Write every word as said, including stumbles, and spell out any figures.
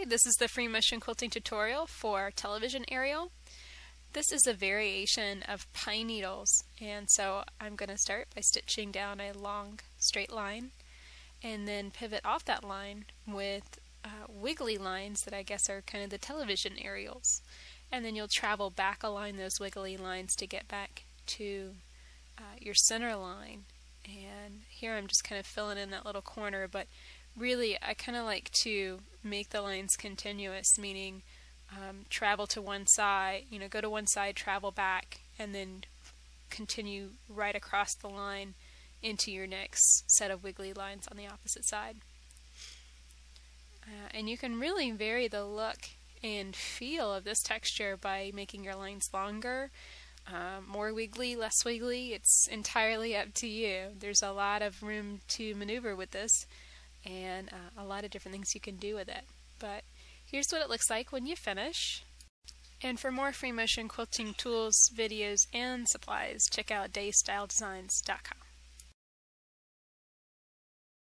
Okay, this is the free motion quilting tutorial for Television Aerial. This is a variation of pine needles, and so I'm going to start by stitching down a long straight line and then pivot off that line with uh, wiggly lines that I guess are kind of the television aerials, and then you'll travel back along those wiggly lines to get back to uh, your center line. And here I'm just kind of filling in that little corner, but really, I kind of like to make the lines continuous, meaning um, travel to one side, you know, go to one side, travel back, and then continue right across the line into your next set of wiggly lines on the opposite side. Uh, and you can really vary the look and feel of this texture by making your lines longer, Uh, more wiggly, less wiggly. It's entirely up to you. There's a lot of room to maneuver with this, and uh, a lot of different things you can do with it. But here's what it looks like when you finish. And for more free motion quilting tools, videos, and supplies, check out day style designs dot com.